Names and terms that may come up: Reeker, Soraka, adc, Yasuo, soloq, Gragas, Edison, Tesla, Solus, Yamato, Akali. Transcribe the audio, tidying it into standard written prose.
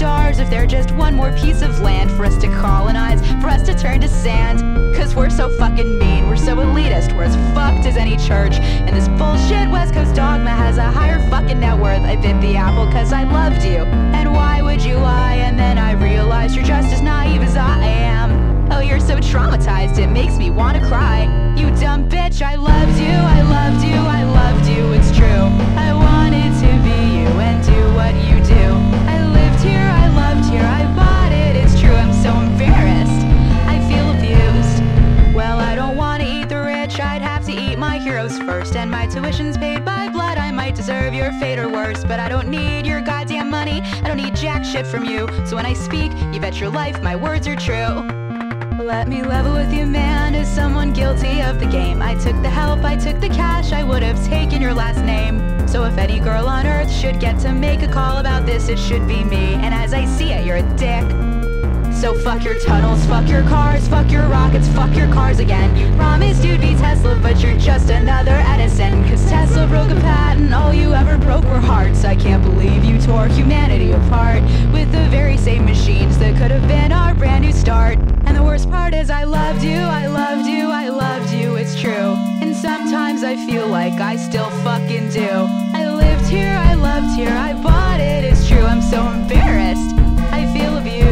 stars, if they're just one more piece of land for us to colonize, for us to turn to sand. Cause we're so fucking mean, we're so elitist, we're as fucked as any church. And this bullshit West Coast dogma has a higher fucking net worth. I bit the apple cause I loved you, and why would you lie? And then I realized you're just as naive as I am. Oh, you're so traumatized, it makes me wanna cry. You dumb bitch, I loved you, I loved you, I loved you, it's true. I wanted to be you and do what you do. I lived here, I loved here, I bought it, it's true. I'm so embarrassed, I feel abused. Well, I don't wanna eat the rich, I'd have to eat my heroes first. And my tuition's paid by blood, I might deserve your fate or worse. But I don't need your goddamn money, I don't need jack shit from you. So when I speak, you bet your life my words are true. Let me level with you, man, as someone guilty of the game. I took the help, I took the cash, I would have taken your last name. So if any girl on earth should get to make a call about this, it should be me. And as I see it, you're a dick. So fuck your tunnels, fuck your cars, fuck your rockets, fuck your cars again. You promised you'd be Tesla, but you're just another Edison. Cause Tesla broke a patent, all you ever broke were hearts. I can't believe you tore humanity apart with the very same machines that could have been our brand new start. And the worst part is I loved you, I loved you, I loved you, it's true. And sometimes I feel like I still fucking do. I lived here, I loved here, I bought it, it's true. I'm so embarrassed, I feel abused.